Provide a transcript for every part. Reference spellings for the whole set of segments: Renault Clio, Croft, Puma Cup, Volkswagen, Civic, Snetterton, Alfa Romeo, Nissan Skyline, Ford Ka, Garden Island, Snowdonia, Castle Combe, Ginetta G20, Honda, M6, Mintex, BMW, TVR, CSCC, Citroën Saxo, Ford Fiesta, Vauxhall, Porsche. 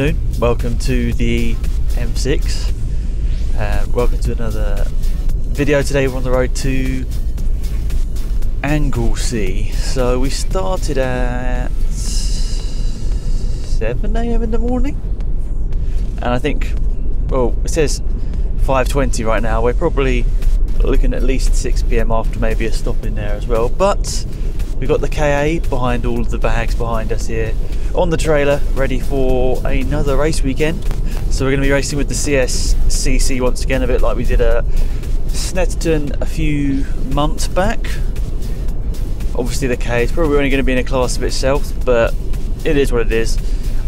Afternoon, welcome to the M6. Welcome to another video. Today we're on the road to Anglesey. So we started at 7 AM in the morning, and I think, well, it says 5:20 right now. We're probably looking at least 6 PM after maybe a stop in there as well, but we've got the KA behind all of the bags behind us here on the trailer, ready for another race weekend. So we're going to be racing with the CSCC once again, a bit like we did at Snetterton a few months back. Obviously the KA is probably only going to be in a class of itself, but it is what it is.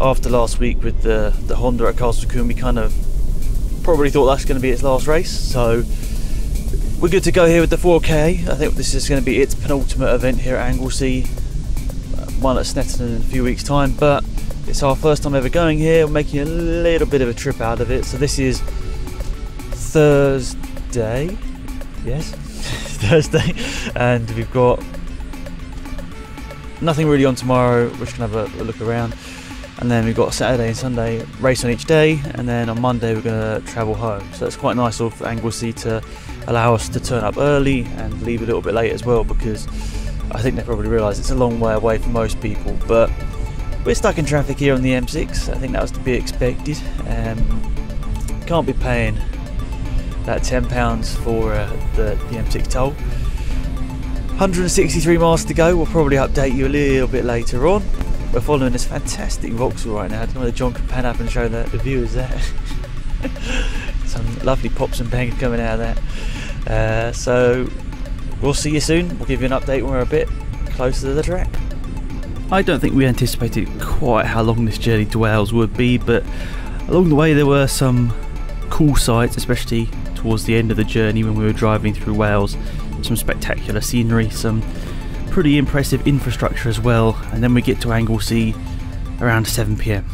After last week with the Honda at Castle Combe, we kind of probably thought that's going to be its last race, so we're good to go here with the 4K. I think this is going to be its penultimate event here at Anglesey. One at Snetterton in a few weeks' time, but it's our first time ever going here. We're making a little bit of a trip out of it. So this is Thursday. Yes, Thursday. And we've got nothing really on tomorrow. We're just going to have a look around. And then we've got Saturday and Sunday race on each day, and then on Monday we're going to travel home. So it's quite nice of Anglesey to allow us to turn up early and leave a little bit late as well, because I think they probably realise it's a long way away for most people. But we're stuck in traffic here on the M6. I think that was to be expected. Can't be paying that £10 for the M6 toll. 163 miles to go. We'll probably update you a little bit later on. We're following this fantastic Vauxhall right now. I don't know whether John can pan up and show the viewers there. Some lovely pops and bangs coming out of that. So we'll see you soon. We'll give you an update when we're a bit closer to the track. I don't think we anticipated quite how long this journey to Wales would be, but along the way there were some cool sights, especially towards the end of the journey when we were driving through Wales. Some spectacular scenery, some pretty impressive infrastructure as well, and then we get to Anglesey around 7 PM.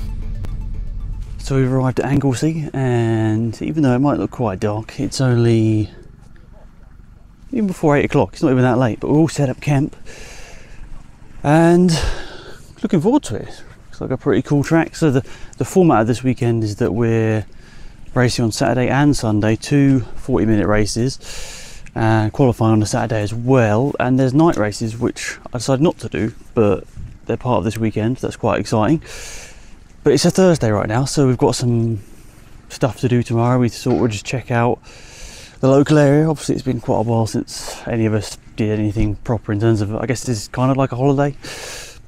So we've arrived at Anglesey, and even though it might look quite dark, it's only even before 8 o'clock. It's not even that late, but we're all set up camp and looking forward to it. Looks like a pretty cool track. So the format of this weekend is that we're racing on Saturday and Sunday, two 40-minute races, and qualifying on a Saturday as well, and there's night races which I decided not to do, but they're part of this weekend, so that's quite exciting. But it's a Thursday right now, so we've got some stuff to do tomorrow. We thought we'd just check out the local area. Obviously it's been quite a while since any of us did anything proper in terms of, I guess this is kind of like a holiday,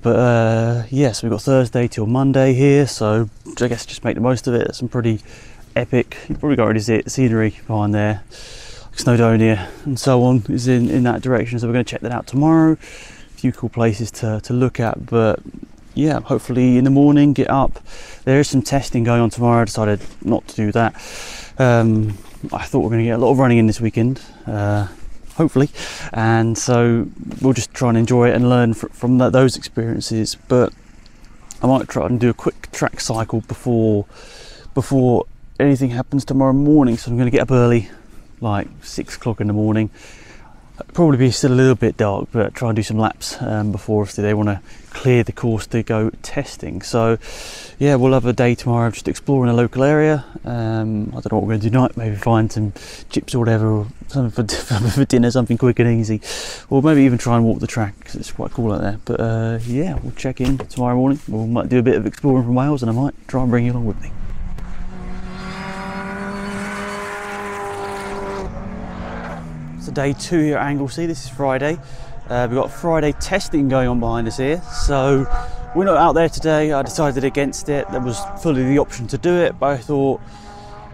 but yeah, so we've got Thursday till Monday here, so I guess just make the most of it. There's some pretty epic, you've probably got already see it, scenery behind there. Snowdonia and so on is in that direction, so we're going to check that out tomorrow. A few cool places to look at, but yeah, hopefully in the morning get up. There is some testing going on tomorrow. I decided not to do that. I thought we were going to get a lot of running in this weekend, hopefully, and so we'll just try and enjoy it and learn from those experiences. But I might try and do a quick track cycle before anything happens tomorrow morning, so I'm going to get up early, like 6 o'clock in the morning. It'll probably be still a little bit dark, but try and do some laps before, if they want to clear the course to go testing. So yeah, we'll have a day tomorrow just exploring a local area. I don't know what we're going to do tonight. Maybe find some chips or whatever, or something for dinner, something quick and easy, or maybe even try and walk the track, because it's quite cool out there. But yeah, we'll check in tomorrow morning. We might do a bit of exploring from Wales, and I might try and bring you along with me. So day two here at Anglesey. This is Friday. We've got Friday testing going on behind us here, so we're not out there today. I decided against it. There was fully the option to do it, but I thought,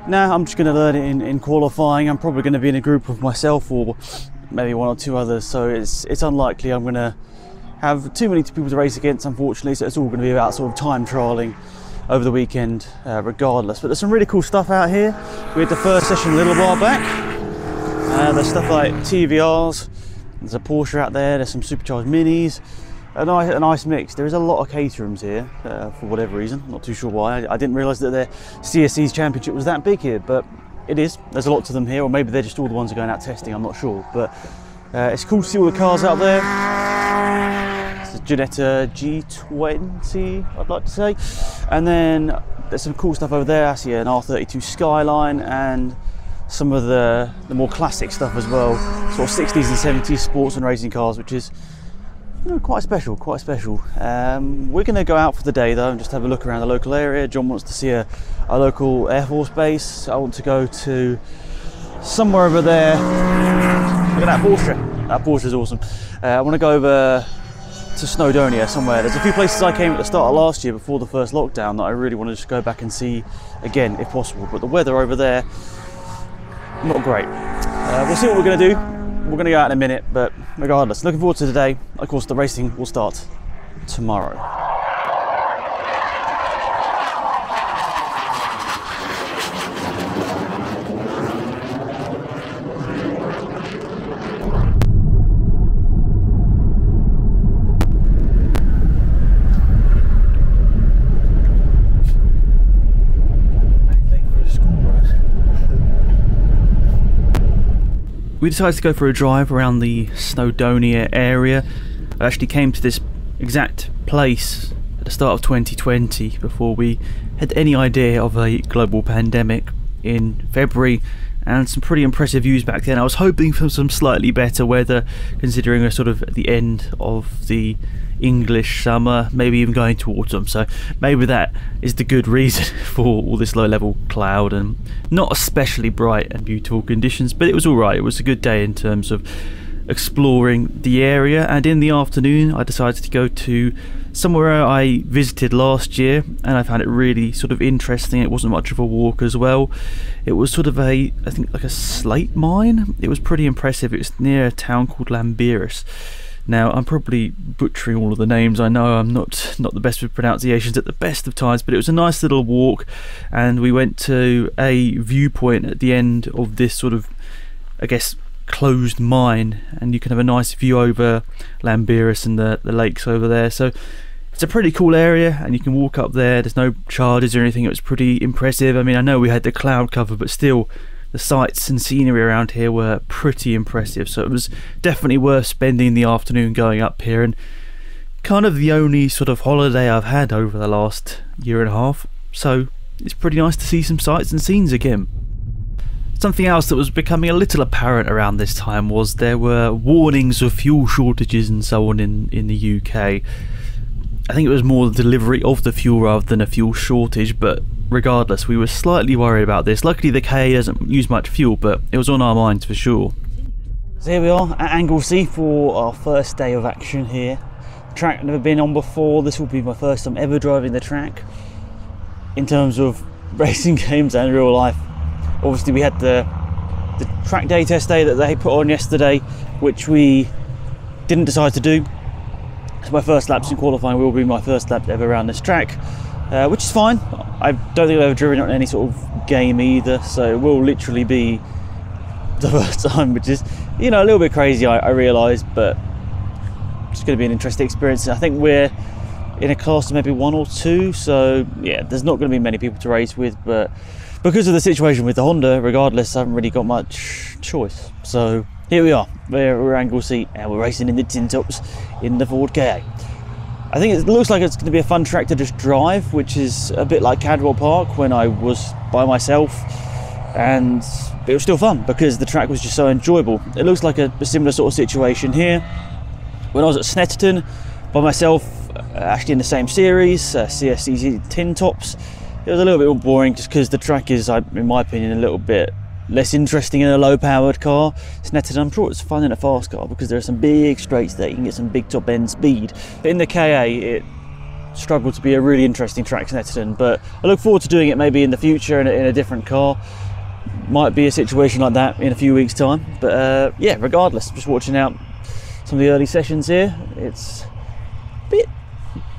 nah, I'm just going to learn it in qualifying. I'm probably going to be in a group of myself or maybe one or two others, so it's unlikely I'm going to have too many people to race against, unfortunately. So it's all going to be about sort of time trialling over the weekend, regardless. But there's some really cool stuff out here. We had the first session a little while back. There's stuff like TVRs, there's a Porsche out there, there's some supercharged minis, a nice mix. There is a lot of caterums here, for whatever reason, not too sure why. I didn't realise that their CSC's championship was that big here, but it is. There's a lot to them here, or maybe they're just all the ones that are going out testing, I'm not sure. But it's cool to see all the cars out there. It's a Ginetta G20, I'd like to say. And then There's some cool stuff over there. I see an R32 Skyline and some of the more classic stuff as well, sort of 60s and 70s sports and racing cars, which is, you know, quite special, quite special. We're going to go out for the day though and just have a look around the local area. John wants to see a local Air Force base. I want to go to somewhere over there. Look at that Porsche. That Porsche is awesome. I want to go over to Snowdonia somewhere. There's a few places I came at the start of last year before the first lockdown that I really want to just go back and see again if possible, but the weather over there, not great. We'll see what we're going to do. We're going to go out in a minute, but regardless, looking forward to today. Of course, the racing will start tomorrow. We decided to go for a drive around the Snowdonia area. I actually came to this exact place at the start of 2020 before we had any idea of a global pandemic in February, and some pretty impressive views back then. I was hoping for some slightly better weather, considering we're sort of at the end of the English summer, maybe even going to autumn, so maybe that is the good reason for all this low level cloud and not especially bright and beautiful conditions. But it was all right. It was a good day in terms of exploring the area, and in the afternoon I decided to go to somewhere I visited last year and I found it really sort of interesting. It wasn't much of a walk as well. It was sort of a, I think, like a slate mine. It was pretty impressive. It was near a town called Llanberis. Now, I'm probably butchering all of the names. I know I'm not the best with pronunciations at the best of times, but it was a nice little walk, and we went to a viewpoint at the end of this sort of, I guess, closed mine, and you can have a nice view over Llanberis and the lakes over there. So it's a pretty cool area, and you can walk up there. There's no charges or anything. It was pretty impressive. I mean, I know we had the cloud cover, but still, the sights and scenery around here were pretty impressive, so it was definitely worth spending the afternoon going up here, and kind of the only sort of holiday I've had over the last year and a half, so it's pretty nice to see some sights and scenes again. Something else that was becoming a little apparent around this time was there were warnings of fuel shortages and so on in the UK. I think it was more the delivery of the fuel rather than a fuel shortage, but regardless, we were slightly worried about this. Luckily the KA doesn't use much fuel, but it was on our minds for sure. So here we are at Anglesey for our first day of action here. The track I've never been on before. This will be my first time ever driving the track in terms of racing games and real life. Obviously we had the track day test day that they put on yesterday, which we didn't decide to do. So my first laps in qualifying will be my first lap ever around this track, which is fine. I don't think I've ever driven on any sort of game either, so it will literally be the first time, which is, you know, a little bit crazy, I realise, but it's going to be an interesting experience. I think we're in a class of maybe one or two, so yeah, there's not going to be many people to race with, but because of the situation with the Honda, regardless, I haven't really got much choice. So here we are, we're at Anglesey and we're racing in the tin tops in the Ford KA. I think it looks like it's going to be a fun track to just drive, which is a bit like Cadwell Park when I was by myself, and it was still fun because the track was just so enjoyable. It looks like a similar sort of situation here. When I was at Snetterton by myself, actually in the same series, CSCC tin tops, it was a little bit more boring just because the track is, in my opinion, a little bit less interesting in a low-powered car. Snetterton, I'm sure it's fun in a fast car because there are some big straights there, you can get some big top-end speed. But in the KA, it struggled to be a really interesting track, Snetterton, but I look forward to doing it maybe in the future in a different car. Might be a situation like that in a few weeks' time, but yeah, regardless, just watching out some of the early sessions here. It's a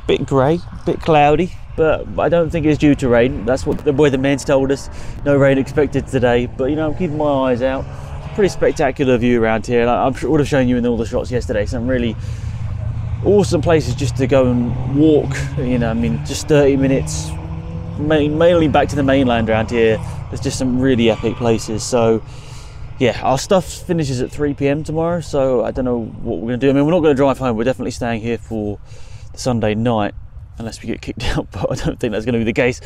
bit grey, a bit cloudy, but I don't think it's due to rain. That's what the weatherman's told us. No rain expected today, but you know, I'm keeping my eyes out. It's a pretty spectacular view around here. I'm sure I would have shown you in all the shots yesterday, some really awesome places just to go and walk. You know, I mean, just 30 minutes, mainly back to the mainland around here. There's just some really epic places. So yeah, our stuff finishes at 3 p.m. tomorrow, so I don't know what we're gonna do. I mean, we're not gonna drive home. We're definitely staying here for the Sunday night. unless we get kicked out, but I don't think that's going to be the case.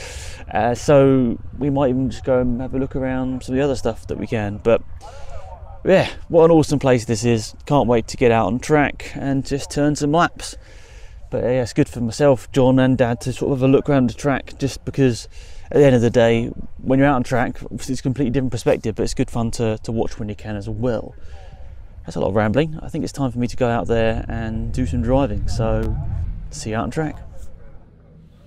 So we might even just go and have a look around some of the other stuff that we can. But yeah, what an awesome place this is. Can't wait to get out on track and just turn some laps. But yeah, it's good for myself, John and Dad to sort of have a look around the track, just because at the end of the day, when you're out on track, obviously it's a completely different perspective, but it's good fun to watch when you can as well. That's a lot of rambling. I think it's time for me to go out there and do some driving. So see you out on track.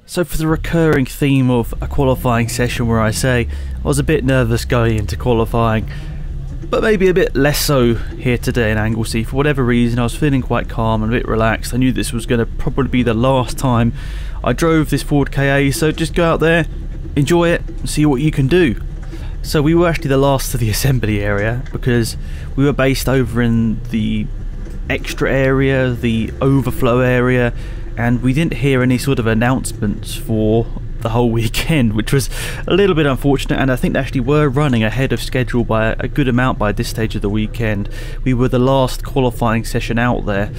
So for the recurring theme of a qualifying session where I say I was a bit nervous going into qualifying, but maybe a bit less so here today in Anglesey. For whatever reason, I was feeling quite calm and a bit relaxed. I knew this was going to probably be the last time I drove this Ford KA, so just go out there, enjoy it, and see what you can do. So we were actually the last of the assembly area because we were based over in the extra area, the overflow area, and we didn't hear any sort of announcements for the whole weekend, which was a little bit unfortunate. And I think they actually were running ahead of schedule by a good amount by this stage of the weekend. We were the last qualifying session out there,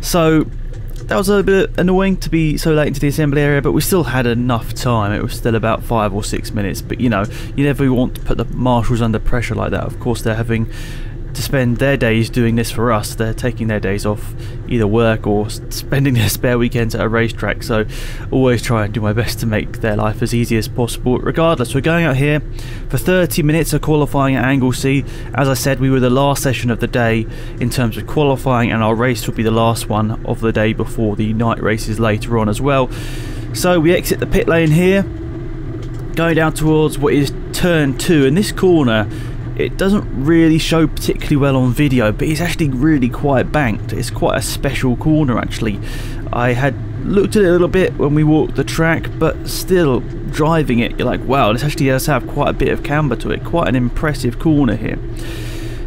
so that was a bit annoying to be so late into the assembly area, but we still had enough time. It was still about 5 or 6 minutes, but you know, you never want to put the marshals under pressure like that. Of course, they're having to spend their days doing this for us. They're taking their days off either work or spending their spare weekends at a racetrack, so always try and do my best to make their life as easy as possible. Regardless, we're going out here for 30 minutes of qualifying at Anglesey. As I said, we were the last session of the day in terms of qualifying, and our race will be the last one of the day before the night races later on as well. So we exit the pit lane here, going down towards what is turn 2, and this corner, it doesn't really show particularly well on video, but it's actually really quite banked. It's quite a special corner actually. I had looked at it a little bit when we walked the track, but still driving it, you're like, wow, this actually does have quite a bit of camber to it. Quite an impressive corner here.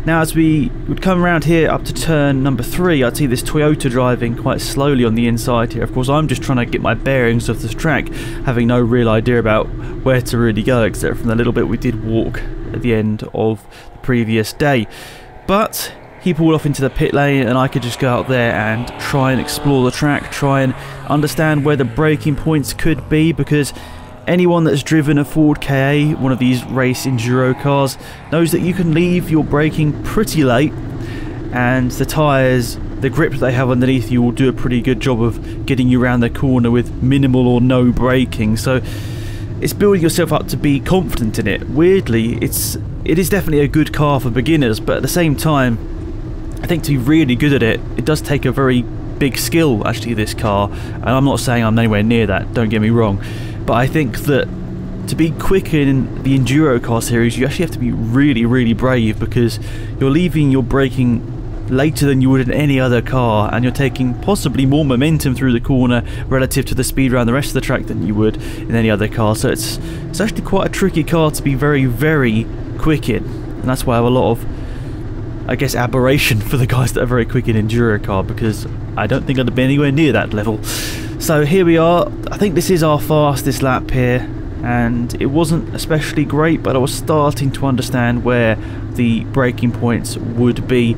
Now as we would come around here up to turn number 3, I'd see this Toyota driving quite slowly on the inside here. Of course, I'm just trying to get my bearings of this track, having no real idea about where to really go, except from the little bit we did walk at the end of the previous day. But he pulled off into the pit lane, and I could just go out there and try and explore the track, try and understand where the braking points could be, because anyone that's driven a Ford KA, one of these race enduro cars, knows that you can leave your braking pretty late, and the tyres, the grip they have underneath you will do a pretty good job of getting you around the corner with minimal or no braking. So it's building yourself up to be confident in it. Weirdly, it is definitely a good car for beginners, but at the same time, I think to be really good at it, it does take a very big skill actually, this car, and I'm not saying I'm anywhere near that, don't get me wrong, but I think that to be quick in the enduro car series, you actually have to be really, really brave, because you're leaving your braking later than you would in any other car, and you're taking possibly more momentum through the corner relative to the speed around the rest of the track than you would in any other car. So it's actually quite a tricky car to be very, very quick in, and that's why I have a lot of, I guess, aberration for the guys that are very quick in enduro car, because I don't think I'd be anywhere near that level. So here we are. I think this is our fastest lap here, and it wasn't especially great, but I was starting to understand where the braking points would be.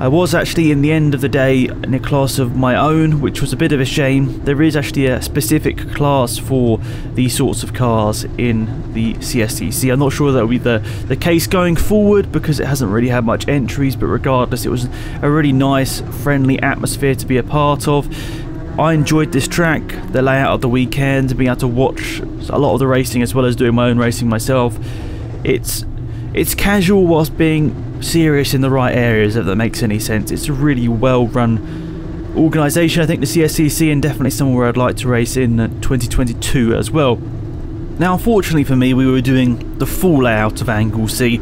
I was actually in the end of the day in a class of my own, which was a bit of a shame. There is actually a specific class for these sorts of cars in the CSCC. I'm not sure that will be the case going forward, because it hasn't really had much entries, but regardless, it was a really nice, friendly atmosphere to be a part of. I enjoyed this track, the layout of the weekend, being able to watch a lot of the racing as well as doing my own racing myself. It's casual whilst being serious in the right areas, if that makes any sense. It's a really well-run organisation, I think, the CSCC, and definitely somewhere I'd like to race in 2022 as well. Now, unfortunately for me, we were doing the full layout of Anglesey,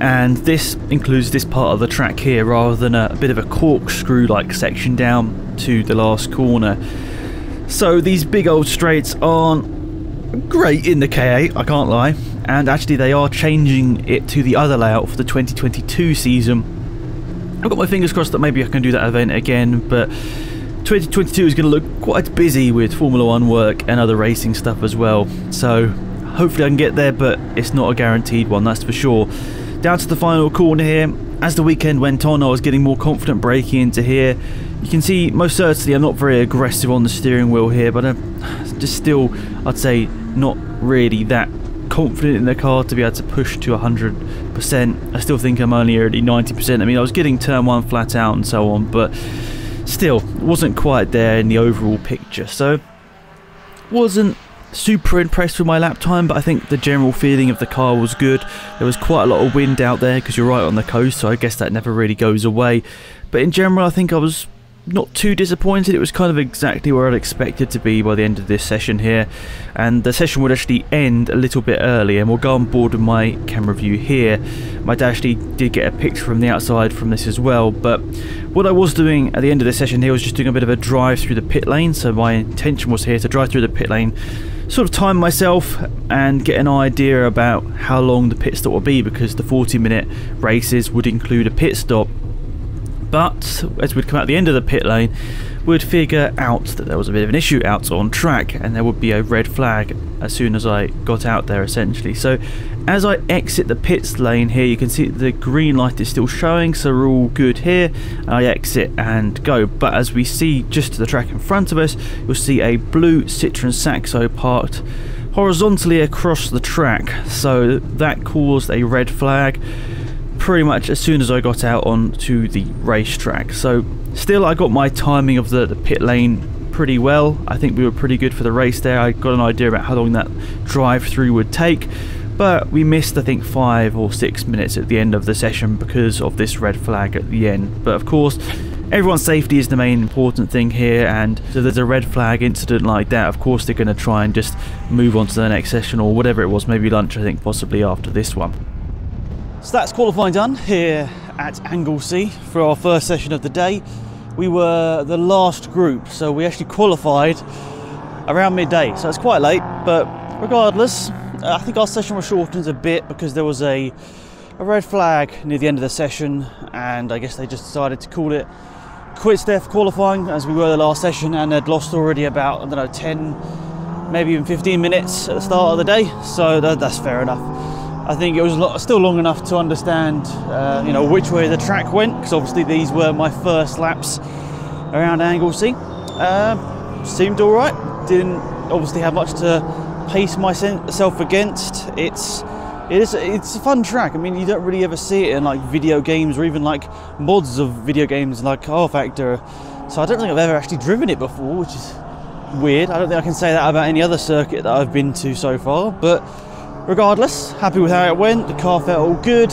and this includes this part of the track here, rather than a bit of a corkscrew-like section down to the last corner. So these big old straights aren't great in the KA, I can't lie. And actually they are changing it to the other layout for the 2022 season. I've got my fingers crossed that maybe I can do that event again, but 2022 is going to look quite busy with Formula 1 work and other racing stuff as well. So hopefully I can get there, but it's not a guaranteed one, that's for sure. Down to the final corner here. As the weekend went on, I was getting more confident braking into here. You can see most certainly I'm not very aggressive on the steering wheel here, but I'm just still, I'd say, not really that confident in the car to be able to push to 100%. I still think I'm only at 90%. I mean, I was getting turn one flat out and so on, but still wasn't quite there in the overall picture. So wasn't super impressed with my lap time, but I think the general feeling of the car was good. There was quite a lot of wind out there because you're right on the coast, so I guess that never really goes away. But in general, I think I was not too disappointed. It was kind of exactly where I'd expected to be by the end of this session here, and the session would actually end a little bit early, and we'll go on board with my camera view here. My dad actually did get a picture from the outside from this as well, but what I was doing at the end of this session here was just doing a bit of a drive through the pit lane. So my intention was here to drive through the pit lane, sort of time myself and get an idea about how long the pit stop will be, because the 40-minute races would include a pit stop. But as we'd come out the end of the pit lane, we'd figure out that there was a bit of an issue out on track, and there would be a red flag as soon as I got out there, essentially. So as I exit the pits lane here, you can see the green light is still showing, so we're all good here. I exit and go, but as we see just to the track in front of us, you'll see a blue Citroën Saxo parked horizontally across the track, so that caused a red flag pretty much as soon as I got out onto the racetrack. So still, I got my timing of the pit lane pretty well. I think we were pretty good for the race there. I got an idea about how long that drive through would take, but we missed, I think, 5 or 6 minutes at the end of the session because of this red flag at the end. But of course, everyone's safety is the main important thing here, and so there's a red flag incident like that, of course they're going to try and just move on to the next session or whatever it was, maybe lunch, I think, possibly after this one. So that's qualifying done here at Anglesey for our first session of the day. We were the last group, so we actually qualified around midday, so it's quite late. But regardless, I think our session was shortened a bit because there was a red flag near the end of the session, and I guess they just decided to call it quits there for qualifying, as we were the last session, and they'd lost already about, I don't know, 10, maybe even 15 minutes at the start of the day, so that's fair enough. I think it was still long enough to understand, you know, which way the track went, because obviously these were my first laps around Anglesey. Seemed all right. Didn't obviously have much to pace myself against. It's a fun track. I mean, you don't really ever see it in like video games or even like mods of video games like Car Factor. So I don't think I've ever actually driven it before, which is weird. I don't think I can say that about any other circuit that I've been to so far, but regardless, happy with how it went. The car felt all good.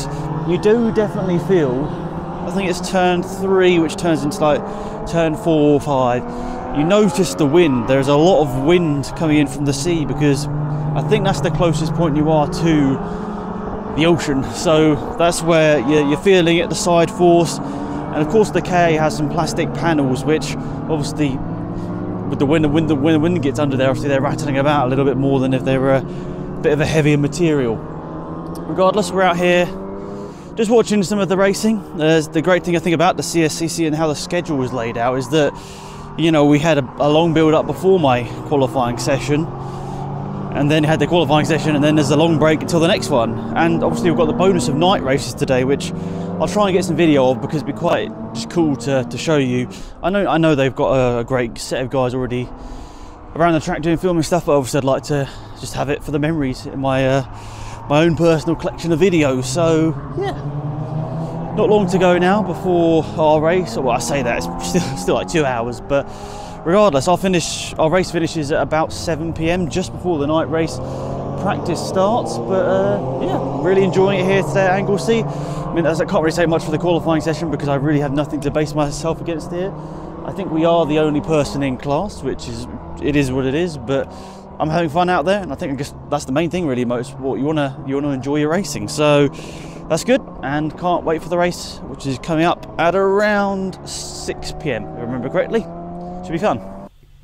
You do definitely feel, I think it's turn 3, which turns into like turn 4 or 5, you notice the wind. There's a lot of wind coming in from the sea, because I think that's the closest point you are to the ocean, so that's where you're feeling it, the side force. And of course the K has some plastic panels, which obviously with the wind gets under there, obviously they're rattling about a little bit more than if they were bit of a heavier material. Regardless, we're out here just watching some of the racing. There's the great thing I think about the CSCC and how the schedule was laid out is that, you know, we had a long build up before my qualifying session, and then had the qualifying session, and then there's a long break until the next one. And obviously we've got the bonus of night races today, which I'll try and get some video of, because it'd be quite just cool to show you. I know they've got a great set of guys already around the track doing filming stuff, but obviously I'd like to just have it for the memories in my own personal collection of videos. So yeah, not long to go now before our race. Well, I say that, it's still like 2 hours, but regardless, our race finishes at about 7 p.m, just before the night race practice starts. But yeah, really enjoying it here today at Anglesey. I mean, as I can't really say much for the qualifying session, because I really have nothing to base myself against here. I think we are the only person in class, which is, it is what it is, but I'm having fun out there, and I think that's the main thing really. Most what you wanna enjoy your racing, so that's good. And can't wait for the race, which is coming up at around 6 p.m. if I remember correctly. Should be fun.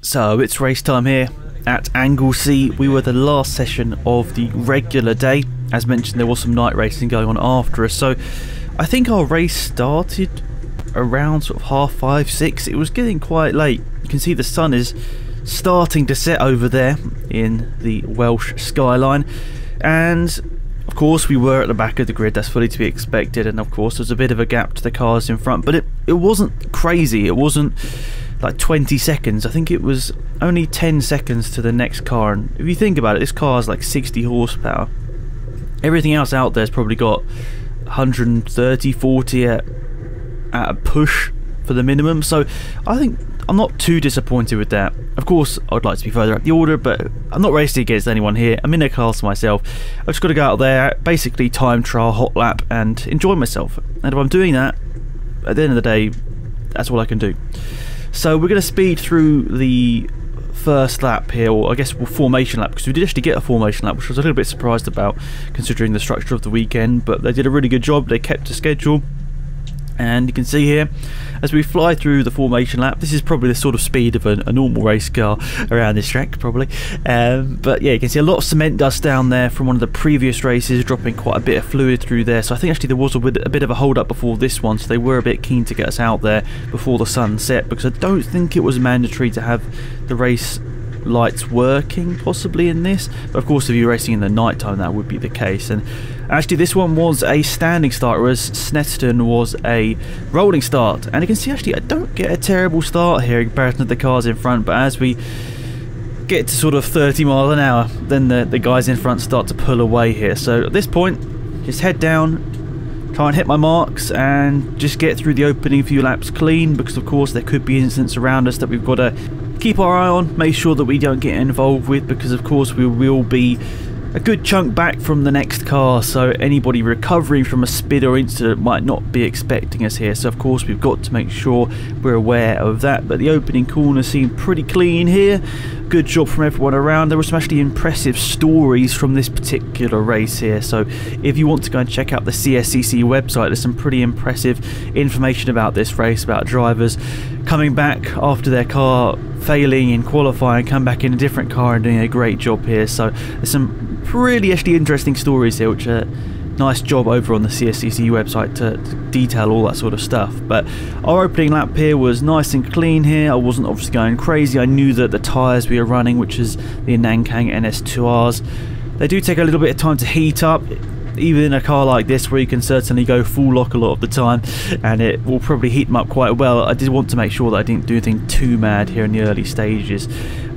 So it's race time here at Anglesey. We were the last session of the regular day. As mentioned, there was some night racing going on after us, so I think our race started around sort of 5:30, 6. It was getting quite late. You can see the sun is starting to set over there in the Welsh skyline, and Of course, we were at the back of the grid, that's fully to be expected, and of course there's a bit of a gap to the cars in front, but it wasn't crazy, it wasn't like 20 seconds, I think it was only 10 seconds to the next car, and if you think about it, this car is like 60 horsepower. Everything else out there's probably got 130, 40 at a push for the minimum, so I think I'm not too disappointed with that. Of course, I'd like to be further up the order, but I'm not racing against anyone here. I'm in a class myself. I've just got to go out there, basically time trial, hot lap, and enjoy myself. And if I'm doing that, at the end of the day, that's all I can do. So we're going to speed through the first lap here, or I guess formation lap, because we did actually get a formation lap, which I was a little bit surprised about, considering the structure of the weekend, but they did a really good job. They kept to schedule. And you can see here, as we fly through the formation lap, this is probably the sort of speed of a normal race car around this track, probably. But yeah, you can see a lot of cement dust down there from one of the previous races, dropping quite a bit of fluid through there. So I think actually there was a bit of a hold up before this one, so they were a bit keen to get us out there before the sun set, because I don't think it was mandatory to have the race lights working possibly in this, but of course if you're racing in the night time that would be the case. And actually this one was a standing start, whereas Snetterton was a rolling start, and you can see actually I don't get a terrible start here in comparison to the cars in front, but as we get to sort of 30 miles an hour, then the guys in front start to pull away here. So at this point, just head down, try and hit my marks and just get through the opening few laps clean, because of course there could be incidents around us that we've got to keep our eye on, make sure that we don't get involved with, because of course we will be a good chunk back from the next car, so anybody recovering from a skid or incident might not be expecting us here. So of course we've got to make sure we're aware of that, but the opening corner seemed pretty clean here. Good job from everyone around. There were some actually impressive stories from this particular race here, so if you want to go and check out the CSCC website, there's some pretty impressive information about this race, about drivers coming back after their car failing in qualifying, come back in a different car and doing a great job here. So there's some really actually interesting stories here, which are nice job over on the CSCC website to detail all that sort of stuff. But our opening lap here was nice and clean here. I wasn't obviously going crazy. I knew that the tyres we were running, which is the Nankang NS2Rs, they do take a little bit of time to heat up, even in a car like this where you can certainly go full lock a lot of the time, and it will probably heat them up quite well. I did want to make sure that I didn't do anything too mad here in the early stages.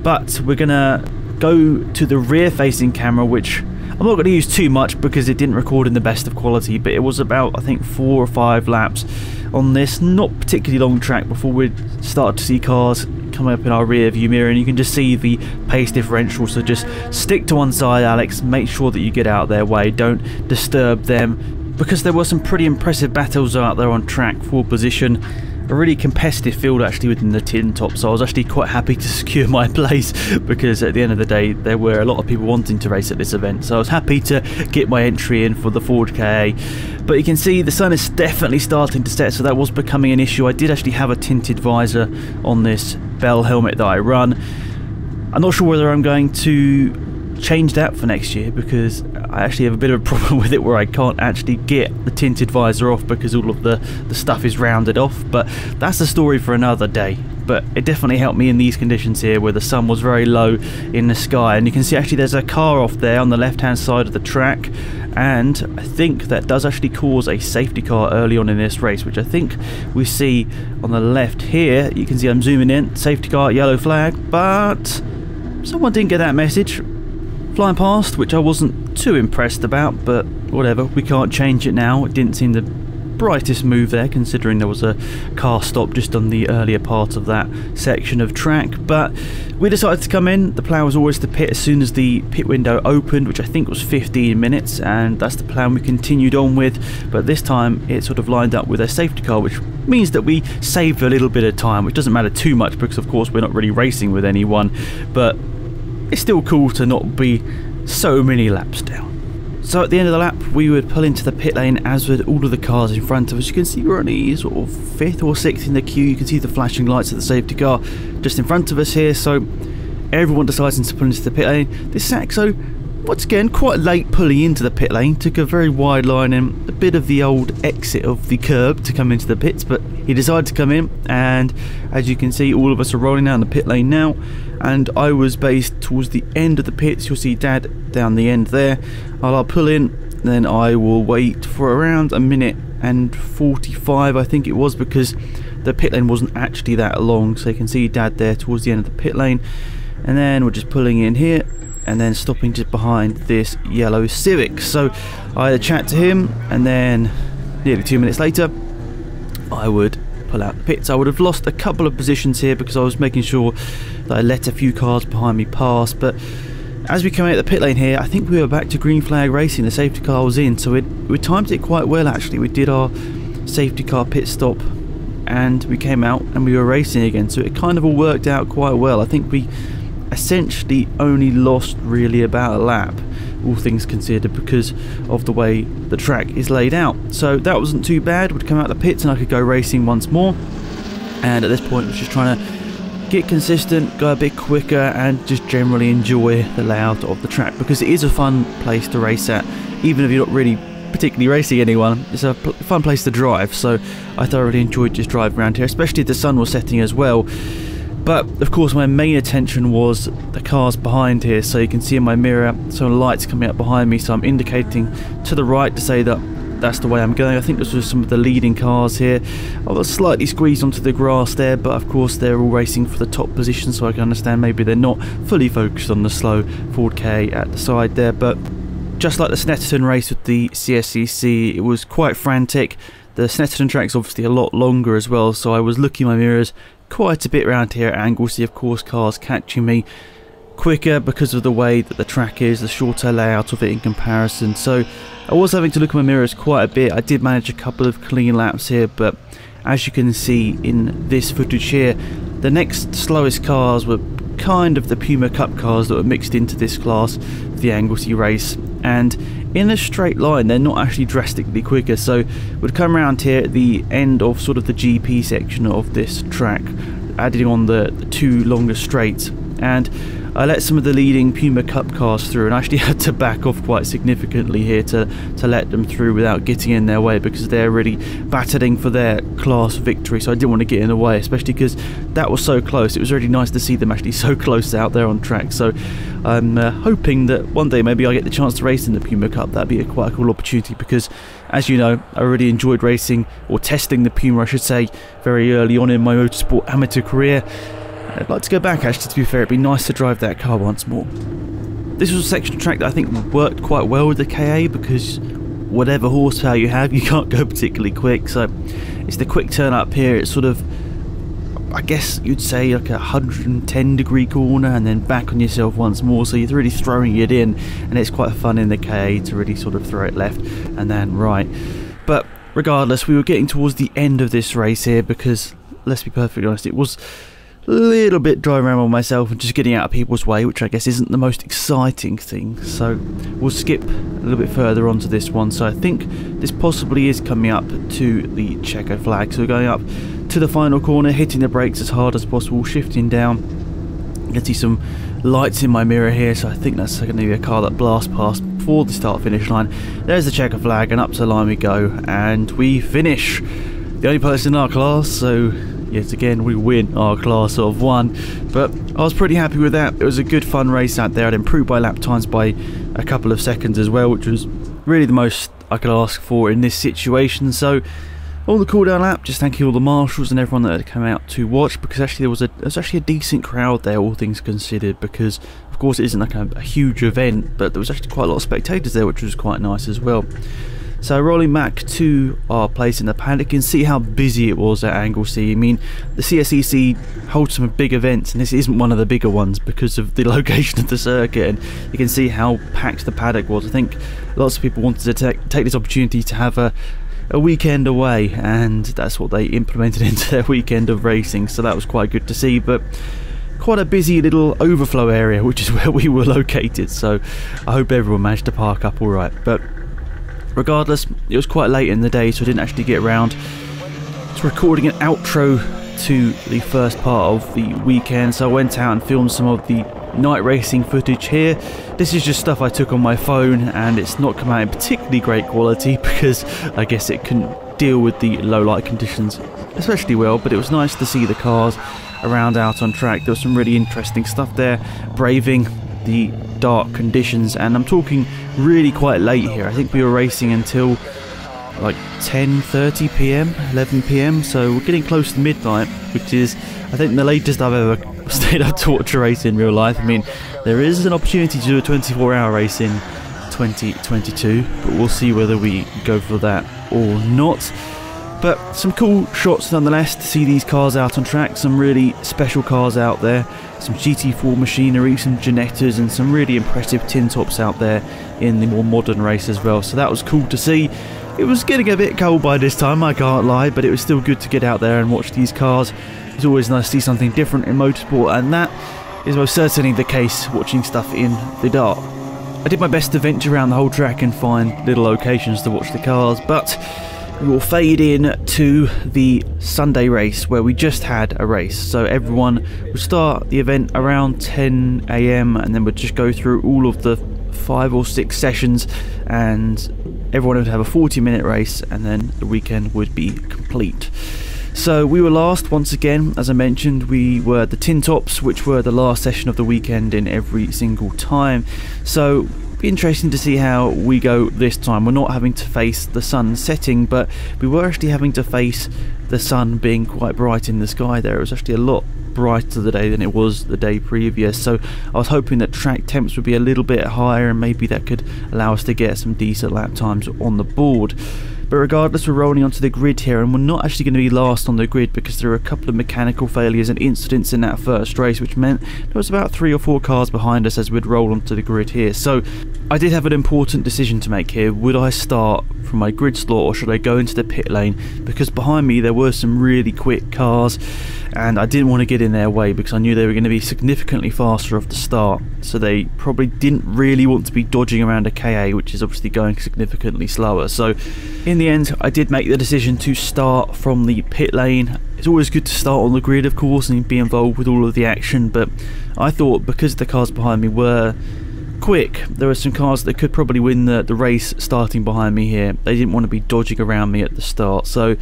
But we're gonna go to the rear facing camera, which I'm not going to use too much because it didn't record in the best of quality, but it was about I think 4 or 5 laps on this not particularly long track before we start to see cars coming up in our rear view mirror, and you can just see the pace differential. So just stick to one side, Alex, make sure that you get out of their way, don't disturb them, because there were some pretty impressive battles out there on track for position. A really competitive field actually within the tin top, so I was actually quite happy to secure my place, because at the end of the day there were a lot of people wanting to race at this event, so I was happy to get my entry in for the Ford KA. But you can see the sun is definitely starting to set, so that was becoming an issue. I did actually have a tinted visor on this Bell helmet that I run. I'm not sure whether I'm going to change that for next year, because I actually have a bit of a problem with it where I can't actually get the tinted visor off because all of the stuff is rounded off, but that's a story for another day. But it definitely helped me in these conditions here where the sun was very low in the sky, and you can see actually there's a car off there on the left hand side of the track, and I think that does actually cause a safety car early on in this race, which I think we see on the left here. You can see I'm zooming in, safety car, yellow flag, but someone didn't get that message flying past, which I wasn't too impressed about, but whatever, we can't change it now. It didn't seem the brightest move there, considering there was a car stop just on the earlier part of that section of track, but we decided to come in. The plan was always to pit as soon as the pit window opened, which I think was 15 minutes, and that's the plan we continued on with, but this time it sort of lined up with a safety car, which means that we saved a little bit of time, which doesn't matter too much because of course we're not really racing with anyone, but it's still cool to not be so many laps down. So at the end of the lap we would pull into the pit lane, as would all of the cars in front of us. You can see we're only sort of 5th or 6th in the queue. You can see the flashing lights of the safety car just in front of us here, so everyone decides to pull into the pit lane. This Saxo, once again, quite late pulling into the pit lane, took a very wide line and a bit of the old exit of the curb to come into the pits, but he decided to come in, and as you can see all of us are rolling down the pit lane now, and I was based towards the end of the pits. You'll see Dad down the end there. I'll pull in, then I will wait for around a minute and 45, I think it was, because the pit lane wasn't actually that long. So you can see Dad there towards the end of the pit lane, and then we're just pulling in here and then stopping just behind this yellow Civic. So I had a chat to him, and then nearly 2 minutes later I would pull out the pits. I would have lost a couple of positions here because I was making sure that I let a few cars behind me pass. But as we come out of the pit lane here, I think we were back to green flag racing. The safety car was in, so we timed it quite well actually. We did our safety car pit stop and we came out and we were racing again, so it kind of all worked out quite well. I think we essentially only lost really about a lap, all things considered, because of the way the track is laid out. So that wasn't too bad. We'd come out of the pits and I could go racing once more, and at this point I was just trying to get consistent, go a bit quicker, and just generally enjoy the layout of the track, because it is a fun place to race at. Even if you're not really particularly racing anyone, it's a fun place to drive. So I thoroughly enjoyed just driving around here, especially if the sun was setting as well. But of course my main attention was the cars behind here. So you can see in my mirror some lights coming up behind me, so I'm indicating to the right to say that that's the way I'm going. I think this was some of the leading cars here. I was slightly squeezed onto the grass there, but of course they're all racing for the top position, so I can understand maybe they're not fully focused on the slow Ford K at the side there. But just like the Snetterton race with the CSCC, it was quite frantic. The Snetterton track's obviously a lot longer as well, so I was looking in my mirrors quite a bit around here at Anglesey. Of course, cars catching me quicker because of the way that the track is, the shorter layout of it in comparison. So I was having to look in my mirrors quite a bit. I did manage a couple of clean laps here, but as you can see in this footage here, the next slowest cars were kind of the Puma Cup cars that were mixed into this class, the Anglesey race, and in a straight line they're not actually drastically quicker. So we'd come around here at the end of sort of the GP section of this track, adding on the two longer straights, and I let some of the leading Puma Cup cars through, and I actually had to back off quite significantly here to let them through without getting in their way, because they're really battling for their class victory. So I didn't want to get in the way, especially because that was so close. It was really nice to see them actually so close out there on track. So I'm hoping that one day maybe I get the chance to race in the Puma Cup. That'd be quite a cool opportunity, because as you know, I really enjoyed racing, or testing the Puma I should say, very early on in my motorsport amateur career. I'd like to go back actually, to be fair. It'd be nice to drive that car once more. This was a section of track that I think worked quite well with the KA, because whatever horsepower you have, you can't go particularly quick. So it's the quick turn up here. It's sort of, I guess you'd say, like a 110 degree corner and then back on yourself once more. So you're really throwing it in, and it's quite fun in the KA to really sort of throw it left and then right. But regardless, we were getting towards the end of this race here, because let's be perfectly honest, it was little bit driving around by myself and just getting out of people's way, which I guess isn't the most exciting thing. So we'll skip a little bit further onto this one. So I think this possibly is coming up to the checkered flag. So we're going up to the final corner, hitting the brakes as hard as possible, shifting down. You can see some lights in my mirror here, so I think that's going to be a car that blasts past before the start finish line. There's the checkered flag, and up to the line we go, and we finish. The only person in our class, so yet again we win our class of one. But I was pretty happy with that. It was a good fun race out there. I'd improved my lap times by a couple of seconds as well, which was really the most I could ask for in this situation. So on the cool down lap, just thanking all the marshals and everyone that had come out to watch, because actually there was actually a decent crowd there, all things considered, because of course it isn't like a huge event, but there was actually quite a lot of spectators there, which was quite nice as well. So rolling back to our place in the paddock, you can see how busy it was at Anglesey. I mean, the CSCC holds some big events, and this isn't one of the bigger ones because of the location of the circuit, and you can see how packed the paddock was. I think lots of people wanted to take this opportunity to have a weekend away, and that's what they implemented into their weekend of racing, so that was quite good to see. But quite a busy little overflow area, which is where we were located, so I hope everyone managed to park up all right. But regardless, it was quite late in the day, so I didn't actually get around to recording an outro to the first part of the weekend. So I went out and filmed some of the night racing footage here. This is just stuff I took on my phone, and it's not come out in particularly great quality because I guess it couldn't deal with the low light conditions especially well. But it was nice to see the cars around out on track. There was some really interesting stuff there, braving the dark conditions, and I'm talking really quite late here. I think we were racing until like 10:30 p.m. 11 p.m. so we're getting close to midnight, which is I think the latest I've ever stayed up to watch a race in real life. I mean, there is an opportunity to do a 24-hour race in 2022, but we'll see whether we go for that or not. But some cool shots nonetheless to see these cars out on track, some really special cars out there, some GT4 machinery, some Ginettas and some really impressive tin tops out there in the more modern race as well, so that was cool to see. It was getting a bit cold by this time, I can't lie, but it was still good to get out there and watch these cars. It's always nice to see something different in motorsport, and that is most certainly the case watching stuff in the dark. I did my best to venture around the whole track and find little locations to watch the cars, but we will fade in to the Sunday race where we just had a race. So everyone will start the event around 10 a.m. and then we'll just go through all of the 5 or 6 sessions, and everyone would have a 40-minute race, and then the weekend would be complete. So we were last, once again, as I mentioned. We were the tin tops, which were the last session of the weekend in every single time. So be interesting to see how we go this time. We're not having to face the sun setting, but we were actually having to face the sun being quite bright in the sky there. It was actually a lot brighter today than it was the day previous, so I was hoping that track temps would be a little bit higher and maybe that could allow us to get some decent lap times on the board. But regardless, we're rolling onto the grid here, and we're not actually going to be last on the grid because there were a couple of mechanical failures and incidents in that first race, which meant there was about 3 or 4 cars behind us as we'd roll onto the grid here. So I did have an important decision to make here. Would I start from my grid slot or should I go into the pit lane? Because behind me there were some really quick cars and I didn't want to get in their way because I knew they were going to be significantly faster off the start. So they probably didn't really want to be dodging around a KA, which is obviously going significantly slower. So in the end, I did make the decision to start from the pit lane. It's always good to start on the grid, of course, and be involved with all of the action, but I thought because the cars behind me were quick, there were some cars that could probably win the race starting behind me here. They didn't want to be dodging around me at the start, so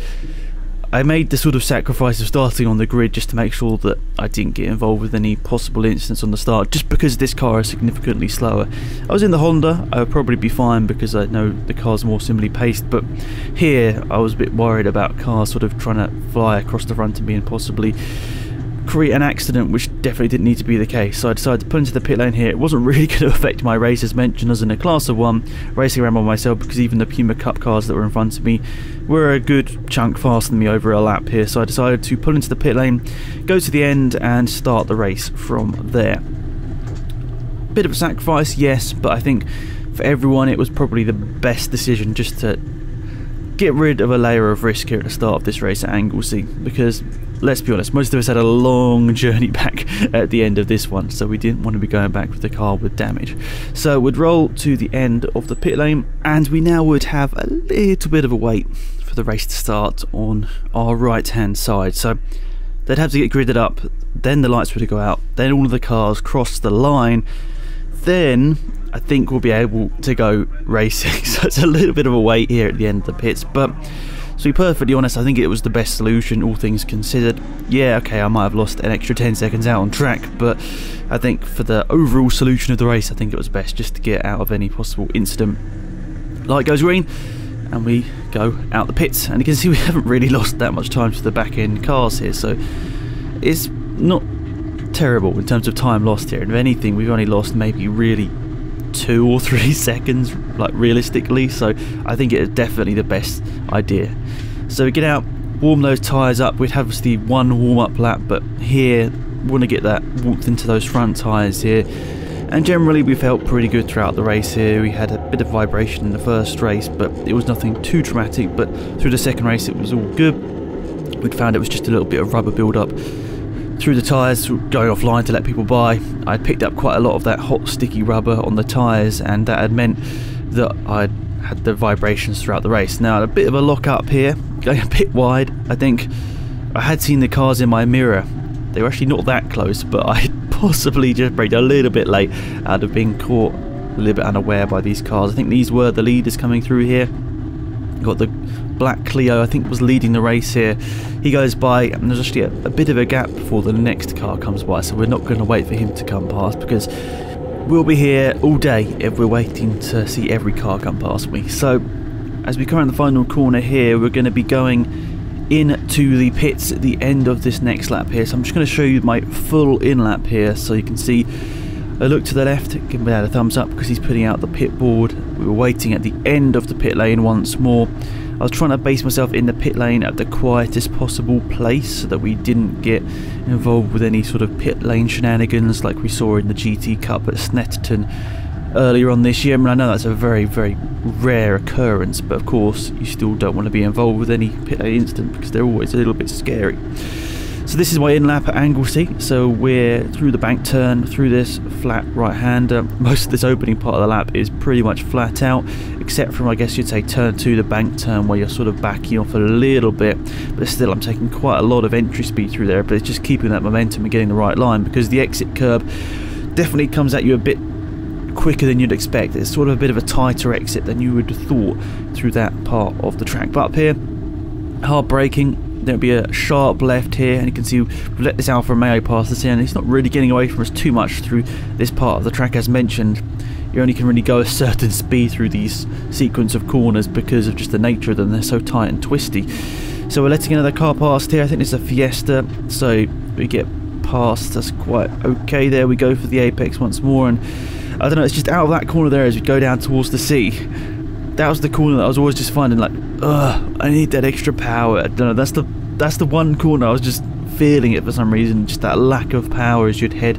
I made the sort of sacrifice of starting on the grid just to make sure that I didn't get involved with any possible incidents on the start, just because this car is significantly slower. I was in the Honda, I would probably be fine because I know the car's more similarly paced, but here I was a bit worried about cars sort of trying to fly across the front of me and possibly create an accident, which definitely didn't need to be the case. So I decided to put into the pit lane here. It wasn't really going to affect my race, as mentioned, as in a class of one, racing around by myself, because even the Puma Cup cars that were in front of me were a good chunk faster than me over a lap here. So I decided to pull into the pit lane, go to the end and start the race from there. Bit of a sacrifice, yes, but I think for everyone it was probably the best decision just to get rid of a layer of risk here at the start of this race at Anglesey, because let's be honest, most of us had a long journey back at the end of this one, so we didn't want to be going back with the car with damage. So we'd roll to the end of the pit lane, and we now would have a little bit of a wait for the race to start on our right hand side. So they'd have to get gridded up, then the lights would go out, then all of the cars cross the line, then I think we'll be able to go racing. So it's a little bit of a wait here at the end of the pits, but to be perfectly honest, I think it was the best solution, all things considered. Yeah, okay, I might have lost an extra 10 seconds out on track, but I think for the overall solution of the race, I think it was best just to get out of any possible incident. Light goes green, and we go out the pits. And you can see we haven't really lost that much time to the back-end cars here, so it's not terrible in terms of time lost here. And if anything, we've only lost maybe really 2 or 3 seconds, like realistically, so I think it is definitely the best idea. So we get out, warm those tyres up. We'd have obviously one warm-up lap, but here we want to get that warmth into those front tyres here, and generally we felt pretty good throughout the race here. We had a bit of vibration in the first race, but it was nothing too dramatic, but through the second race it was all good. We'd found it was just a little bit of rubber build-up through the tyres going offline to let people by. I picked up quite a lot of that hot sticky rubber on the tyres, and that had meant that I had the vibrations throughout the race. Now a bit of a lock up here, going a bit wide. I think I had seen the cars in my mirror. They were actually not that close, but I possibly just braked a little bit late. I'd have been caught a little bit unaware by these cars. I think these were the leaders coming through here. Got the black Clio, I think, was leading the race here. He goes by, and there's actually a bit of a gap before the next car comes by, so we're not going to wait for him to come past, because We'll be here all day if we're waiting to see every car come past me. So as we come around the final corner here, we're going to be going into the pits at the end of this next lap here. So I'm just going to show you my full in lap here so you can see. A look to the left, give me a thumbs up because he's putting out the pit board. We were waiting at the end of the pit lane once more. I was trying to base myself in the pit lane at the quietest possible place so that we didn't get involved with any sort of pit lane shenanigans like we saw in the GT Cup at Snetterton earlier on this year. I mean, I know that's a very, very rare occurrence, but of course you still don't want to be involved with any pit lane incident because they're always a little bit scary. So this is my in lap at Anglesey. So we're through the bank turn, through this flat right-hander. Most of this opening part of the lap is pretty much flat out, except from, I guess you'd say, turn two, the bank turn, where you're sort of backing off a little bit. But still, I'm taking quite a lot of entry speed through there, but it's just keeping that momentum and getting the right line, because the exit curb definitely comes at you a bit quicker than you'd expect. It's sort of a bit of a tighter exit than you would have thought through that part of the track. But up here, hard braking. There'll be a sharp left here, and you can see we've let this Alfa Romeo pass us in. He's not really getting away from us too much through this part of the track. As mentioned, you only can really go a certain speed through these sequence of corners because of just the nature of them. They're so tight and twisty. So we're letting another car past here. I think it's a Fiesta, so we get past. That's quite okay there. We go for the apex once more, and I don't know, it's just out of that corner there as we go down towards the sea. That was the corner that I was always just finding, like, ugh, I need that extra power. I don't know, that's the one corner I was just feeling it for some reason, just that lack of power as you'd head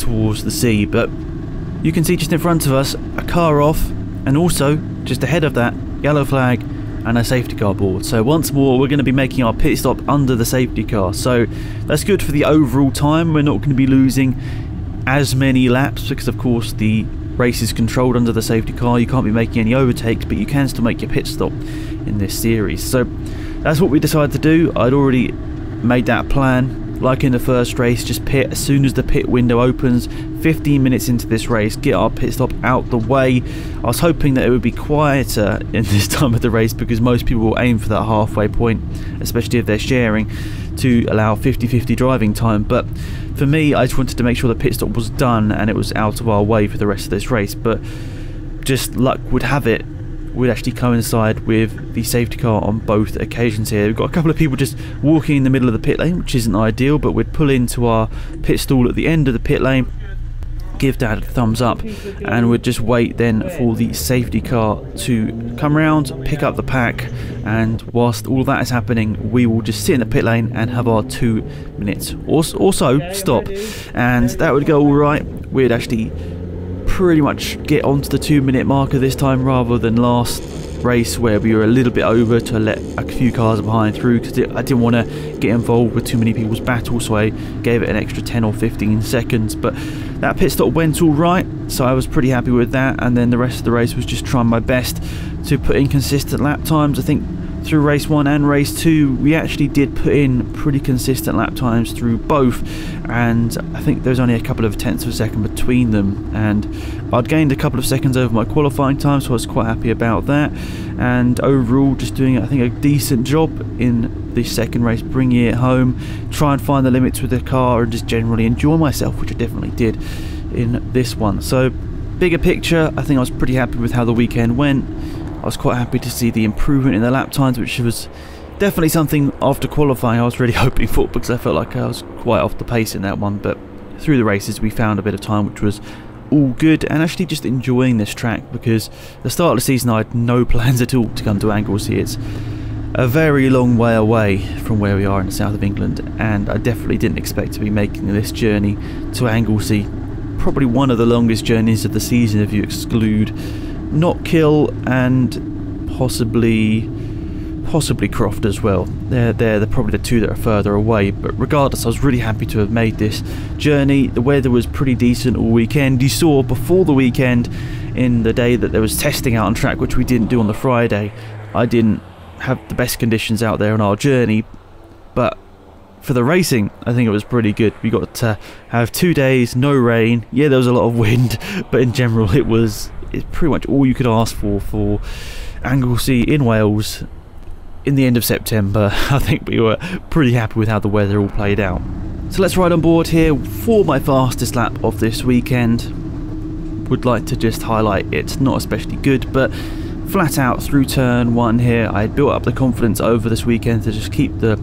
towards the sea. But you can see just in front of us, a car off, and also just ahead of that, yellow flag and a safety car board. So once more, we're going to be making our pit stop under the safety car. So that's good for the overall time. We're not going to be losing as many laps because, of course, the race is controlled under the safety car. You can't be making any overtakes, but you can still make your pit stop in this series. So that's what we decided to do. I'd already made that plan, like in the first race, just pit as soon as the pit window opens. 15 minutes into this race, get our pit stop out the way. I was hoping that it would be quieter in this time of the race because most people will aim for that halfway point, especially if they're sharing, to allow 50-50 driving time. But for me, I just wanted to make sure the pit stop was done and it was out of our way for the rest of this race. But just luck would have it, would actually coincide with the safety car on both occasions here. We've got a couple of people just walking in the middle of the pit lane, which isn't ideal, but we'd pull into our pit stall at the end of the pit lane, give Dad a thumbs up, and we'd just wait then for the safety car to come round, pick up the pack, and whilst all that is happening, we will just sit in the pit lane and have our 2 minutes or so stop, and that would go all right. We'd actually pretty much get onto the 2 minute marker this time rather than last race where we were a little bit over to let a few cars behind through because I didn't want to get involved with too many people's battles, so I gave it an extra 10 or 15 seconds. But that pit stop went all right, so I was pretty happy with that. And then the rest of the race was just trying my best to put in consistent lap times. I think through race one and race two we actually did put in pretty consistent lap times through both, and I think there's only a couple of tenths of a second between them, and I'd gained a couple of seconds over my qualifying time, so I was quite happy about that. And overall just doing, I think, a decent job in the second race, bringing it home, try and find the limits with the car, and just generally enjoy myself, which I definitely did in this one. So bigger picture, I think I was pretty happy with how the weekend went. I was quite happy to see the improvement in the lap times, which was definitely something after qualifying I was really hoping for, because I felt like I was quite off the pace in that one. But through the races we found a bit of time, which was all good, and actually just enjoying this track, because the start of the season I had no plans at all to come to Anglesey. It's a very long way away from where we are in the south of England, and I definitely didn't expect to be making this journey to Anglesey. Probably one of the longest journeys of the season if you exclude Knockhill and possibly Croft as well. They're probably the two that are further away, but regardless, I was really happy to have made this journey. The weather was pretty decent all weekend. You saw before the weekend, in the day that there was testing out on track, which we didn't do on the Friday, I didn't have the best conditions out there on our journey, but for the racing, I think it was pretty good. We got to have 2 days, no rain. Yeah, there was a lot of wind, but in general it was pretty much all you could ask for Anglesey in Wales in the end of September. I think we were pretty happy with how the weather all played out. So let's ride on board here for my fastest lap of this weekend. would like to just highlight it's not especially good, but flat out through turn one here, I built up the confidence over this weekend to just keep the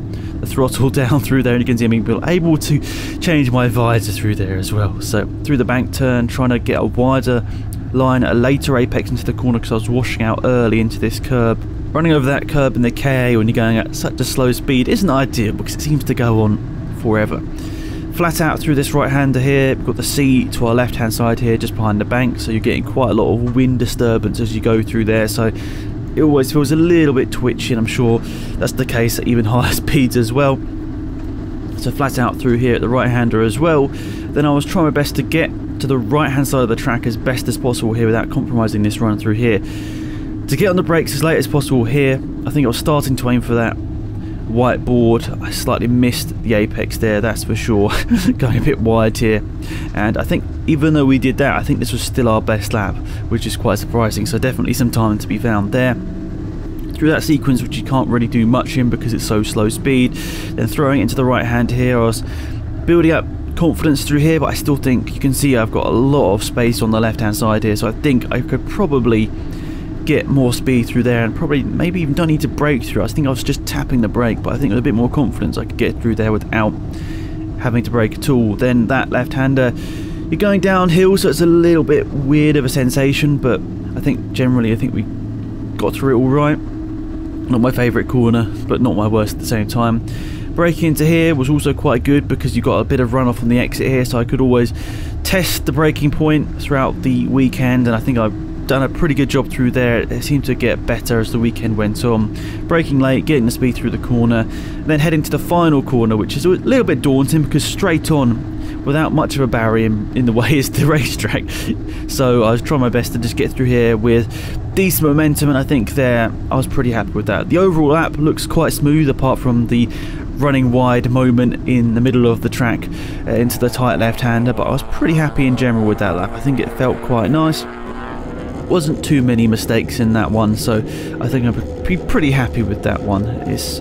throttle down through there, and you can see I'm being able to change my visor through there as well. So through the bank turn, trying to get a wider line at a later apex into the corner because I was washing out early into this curb. Running over that curb in the KA when you're going at such a slow speed isn't ideal because it seems to go on forever. Flat out through this right hander here, we've got the sea to our left hand side here just behind the bank, so you're getting quite a lot of wind disturbance as you go through there, so it always feels a little bit twitchy, and I'm sure that's the case at even higher speeds as well. So flat out through here at the right hander as well, then I was trying my best to get to the right hand side of the track as best as possible here without compromising this run through here. To get on the brakes as late as possible here, I think I was starting to aim for that white board. I slightly missed the apex there, that's for sure. Going a bit wide here, and I think even though we did that, I think this was still our best lap, which is quite surprising, so definitely some time to be found there. Through that sequence, which you can't really do much in because it's so slow speed, then throwing it into the right hand here, I was building up confidence through here, but I still think you can see I've got a lot of space on the left hand side here, so I think I could probably get more speed through there, and probably maybe even don't need to brake through. I think I was just tapping the brake, but I think with a bit more confidence I could get through there without having to brake at all. Then that left-hander, you're going downhill, so it's a little bit weird of a sensation, but I think generally I think we got through it all right. Not my favourite corner, but not my worst at the same time. Braking into here was also quite good because you got a bit of runoff on the exit here, so I could always test the braking point throughout the weekend, and I think I done a pretty good job through there. It seemed to get better as the weekend went on. Braking late, getting the speed through the corner, and then heading to the final corner, which is a little bit daunting because straight on without much of a barrier in the way is the racetrack. So I was trying my best to just get through here with decent momentum, and I think there I was pretty happy with that. The overall lap looks quite smooth apart from the running wide moment in the middle of the track into the tight left-hander, but I was pretty happy in general with that lap. I think it felt quite nice. Wasn't too many mistakes in that one, so I think I'd be pretty happy with that one. It's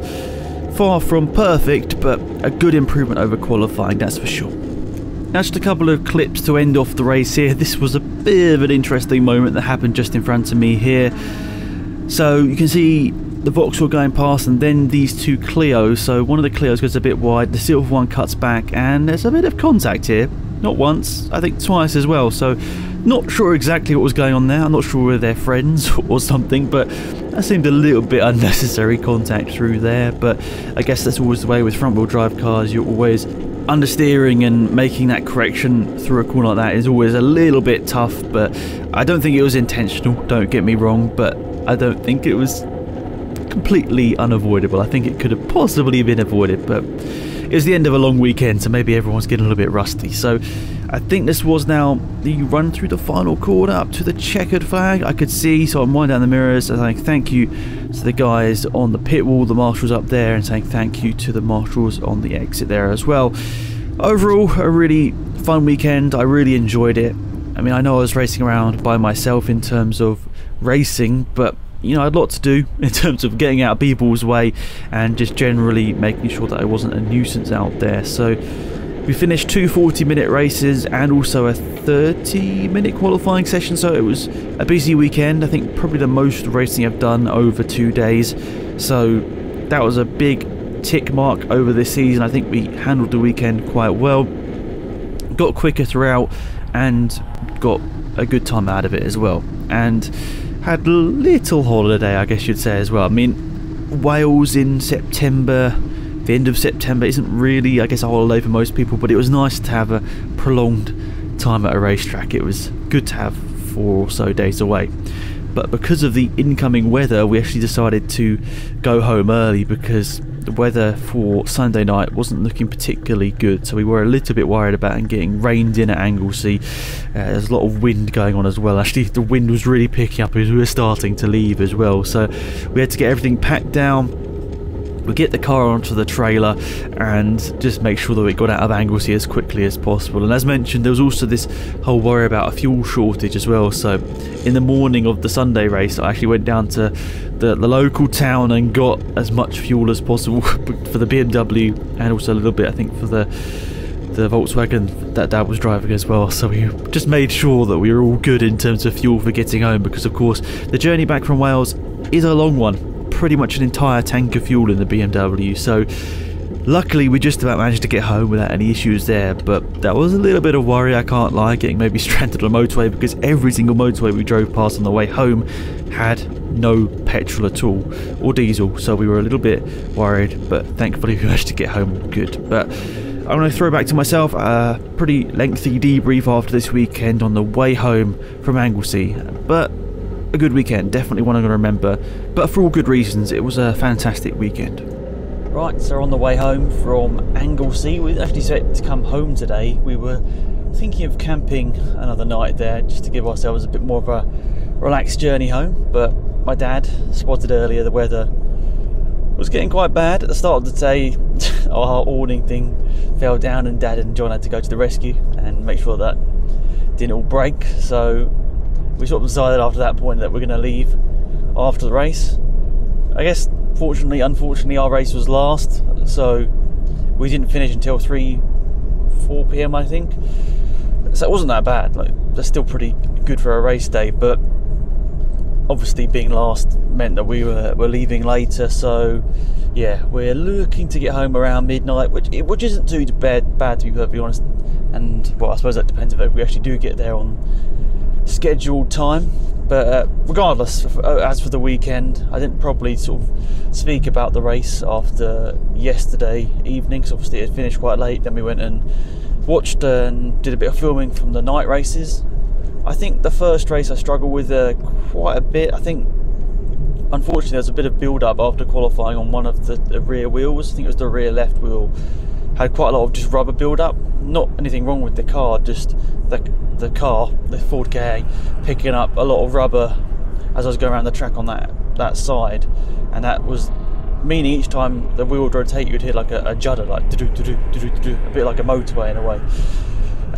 far from perfect, but a good improvement over qualifying, that's for sure. Now just a couple of clips to end off the race here. This was a bit of an interesting moment that happened just in front of me here. So you can see the Vauxhall going past, and then these two Clios. So one of the Clios goes a bit wide, the silver one cuts back, and there's a bit of contact here. Not once, I think twice as well, so not sure exactly what was going on there. I'm not sure whether they're friends or something, but that seemed a little bit unnecessary contact through there. But I guess that's always the way with front wheel drive cars, you're always understeering, and making that correction through a corner like that is always a little bit tough, but I don't think it was intentional, don't get me wrong, but I don't think it was completely unavoidable. I think it could have possibly been avoided, but it's the end of a long weekend, so maybe everyone's getting a little bit rusty. So I think this was now the run through the final corner up to the checkered flag. I could see, so I'm winding down the mirrors and saying thank you to the guys on the pit wall, the marshals up there, and saying thank you to the marshals on the exit there as well. Overall, a really fun weekend. I really enjoyed it. I mean, I know I was racing around by myself in terms of racing, but you know, I had a lot to do in terms of getting out of people's way and just generally making sure that I wasn't a nuisance out there. So we finished two 40-minute races and also a 30-minute qualifying session, so it was a busy weekend. I think probably the most racing I've done over 2 days, so that was a big tick mark over this season. I think we handled the weekend quite well, got quicker throughout, and got a good time out of it as well, and had a little holiday, I guess you'd say, as well. I mean, Wales in September, the end of September, isn't really, I guess, a holiday for most people, but it was nice to have a prolonged time at a racetrack. It was good to have 4 or so days away. But because of the incoming weather, we actually decided to go home early because the weather for Sunday night wasn't looking particularly good, so we were a little bit worried about it getting rained in at Anglesey. There's a lot of wind going on as well. Actually, the wind was really picking up as we were starting to leave as well, so we had to get everything packed down. We get the car onto the trailer and just make sure that we got out of Anglesey as quickly as possible. And as mentioned, there was also this whole worry about a fuel shortage as well. So in the morning of the Sunday race, I actually went down to the local town and got as much fuel as possible for the BMW, and also a little bit, I think, for the the Volkswagen that Dad was driving as well, so we just made sure that we were all good in terms of fuel for getting home, because of course the journey back from Wales is a long one, pretty much an entire tank of fuel in the BMW, so luckily we just about managed to get home without any issues there. But that was a little bit of worry, I can't lie, getting maybe stranded on a motorway, because every single motorway we drove past on the way home had no petrol at all, or diesel, so we were a little bit worried, but thankfully we managed to get home good. But I'm going to throw back to myself a pretty lengthy debrief after this weekend on the way home from Anglesey, but a good weekend, definitely one I'm going to remember, but for all good reasons. It was a fantastic weekend. Right, so on the way home from Anglesey, we actually set to come home today. We were thinking of camping another night there just to give ourselves a bit more of a relaxed journey home, but my dad spotted earlier the weather was getting quite bad at the start of the day. Our awning thing fell down and Dad and John had to go to the rescue and make sure that didn't all break, so we sort of decided after that point that we're going to leave after the race. I guess fortunately, unfortunately, our race was last, so we didn't finish until 3-4 p.m. I think, so it wasn't that bad. Like, that's still pretty good for a race day, but obviously being last meant that we were leaving later, so yeah, we're looking to get home around midnight, which isn't too bad to be perfectly honest. And well, I suppose that depends if we actually do get there on scheduled time, but regardless, as for the weekend, I didn't probably sort of speak about the race after yesterday evening, because obviously it finished quite late. Then we went and watched and did a bit of filming from the night races. I think the first race I struggled with quite a bit. I think unfortunately there was a bit of build-up after qualifying on one of the rear wheels. I think it was the rear left wheel, had quite a lot of just rubber build-up. Not anything wrong with the car, just the car, the Ford Ka, picking up a lot of rubber as I was going around the track on that side, and that was meaning each time the wheel would rotate you'd hear like a judder, like do do do do do do, a bit like a motorway in a way.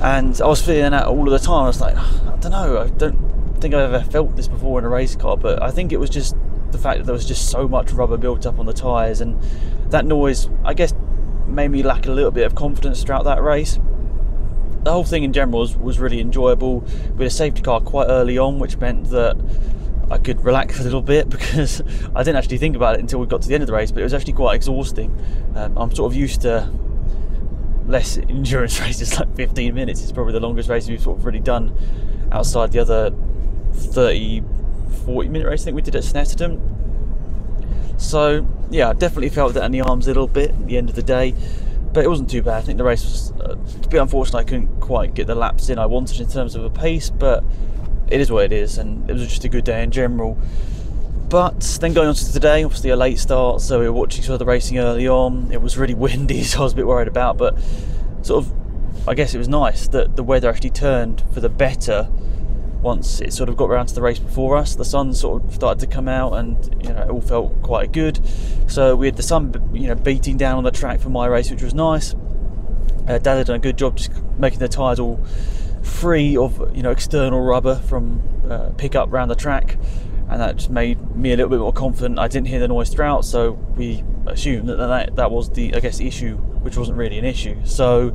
And I was feeling that all of the time. I was like, I don't know, I don't think I've ever felt this before in a race car, but I think it was just the fact that there was just so much rubber built up on the tyres, and that noise, I guess, made me lack a little bit of confidence throughout that race. The whole thing in general was really enjoyable. We had a safety car quite early on, which meant that I could relax a little bit, because I didn't actually think about it until we got to the end of the race, but it was actually quite exhausting. I'm sort of used to less endurance races, like 15 minutes is probably the longest race we've sort of really done outside the other 30-40 minute race I think we did at Snetterton. So yeah, I definitely felt that in the arms a little bit at the end of the day, but it wasn't too bad. I think the race was a bit unfortunate I couldn't quite get the laps in I wanted in terms of a pace, but it is what it is, and it was just a good day in general. But then going on to today, obviously a late start, so we were watching sort of the racing early on. It was really windy, so I was a bit worried about, but sort of, I guess it was nice that the weather actually turned for the better once it sort of got round to the race before us. The sun sort of started to come out, and you know, it all felt quite good. So we had the sun, you know, beating down on the track for my race, which was nice. Dad had done a good job just making the tyres all free of, you know, external rubber from pick-up round the track, and that just made me a little bit more confident. I didn't hear the noise throughout, so we assumed that was the, I guess, issue, which wasn't really an issue. So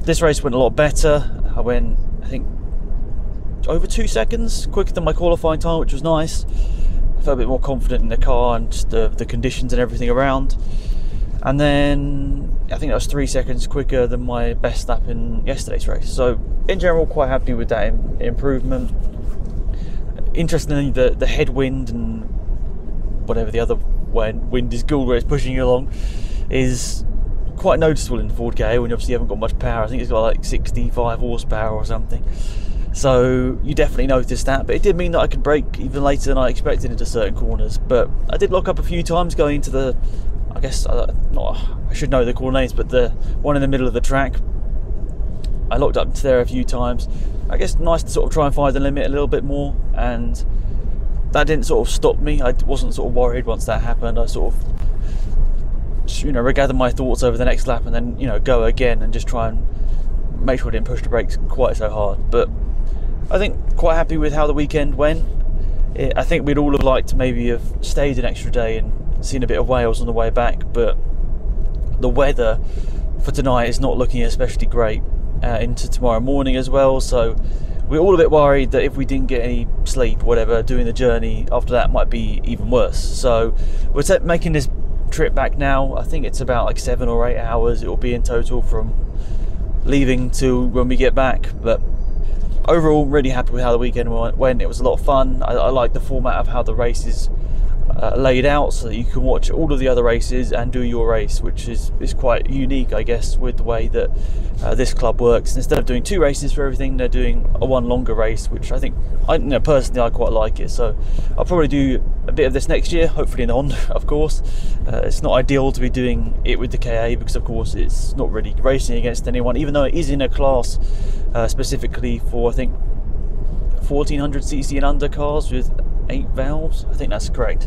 this race went a lot better. I went, I think, over 2 seconds quicker than my qualifying time, which was nice. I felt a bit more confident in the car and just the conditions and everything around. And then I think that was 3 seconds quicker than my best lap in yesterday's race. So in general, quite happy with that improvement. Interestingly, the headwind and whatever the other wind is called where it's pushing you along is quite noticeable in the Ford Ka, when you obviously haven't got much power. I think it's got like 65 horsepower or something, so you definitely noticed that. But it did mean that I could brake even later than I expected into certain corners, but I did lock up a few times going into the, I guess, I should know the corner names, but the one in the middle of the track, I locked up to there a few times. I guess nice to sort of try and find the limit a little bit more, and that didn't sort of stop me. I wasn't sort of worried once that happened. I sort of just, you know, regathered my thoughts over the next lap, and then, you know, go again and just try and make sure I didn't push the brakes quite so hard. But I think quite happy with how the weekend went. I think we'd all have liked to maybe have stayed an extra day and seen a bit of Wales on the way back, but the weather for tonight is not looking especially great into tomorrow morning as well, so we're all a bit worried that if we didn't get any sleep or whatever doing the journey after that might be even worse. So we're making this trip back now. I think it's about like 7 or 8 hours it will be in total from leaving to when we get back, but overall really happy with how the weekend went. It was a lot of fun. I like the format of how the race is laid out so that you can watch all of the other races and do your race, which is quite unique, I guess, with the way that this club works. And instead of doing 2 races for everything, they're doing a one longer race, which I think, you know, personally I quite like it. So I'll probably do a bit of this next year, hopefully in the Honda, of course. It's not ideal to be doing it with the KA because, of course, it's not really racing against anyone, even though it is in a class specifically for, I think, 1400cc and under cars with 8 valves, I think that's correct.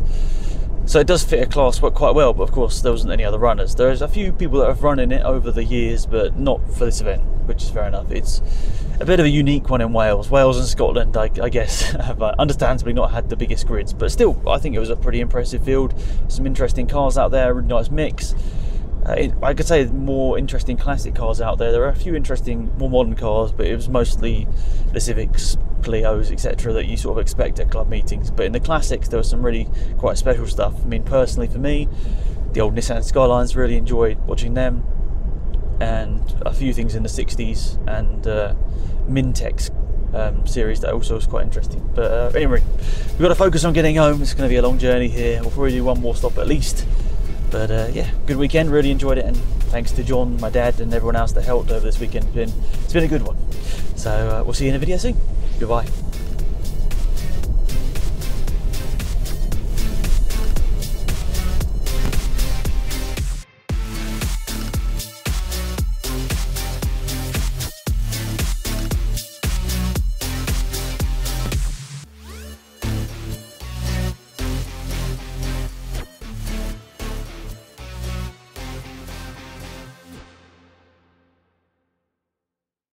So it does fit a class quite well, but of course there wasn't any other runners. There's a few people that have run in it over the years, but not for this event, which is fair enough. It's a bit of a unique one in Wales and Scotland, I guess, have understandably not had the biggest grids, but still I think it was a pretty impressive field. Some interesting cars out there, a really nice mix. I could say more interesting classic cars out there. There are a few interesting more modern cars, but it was mostly the Civics, Clios, etc. that you sort of expect at club meetings. But in the classics there was some really quite special stuff. I mean, personally for me, the old Nissan Skylines, really enjoyed watching them, and a few things in the 60s and Mintex series that also was quite interesting. But anyway, we've got to focus on getting home. It's going to be a long journey here. We'll probably do one more stop at least. But yeah, good weekend, really enjoyed it, and thanks to John, my dad and everyone else that helped over this weekend. It's been a good one. So we'll see you in a video soon. Goodbye.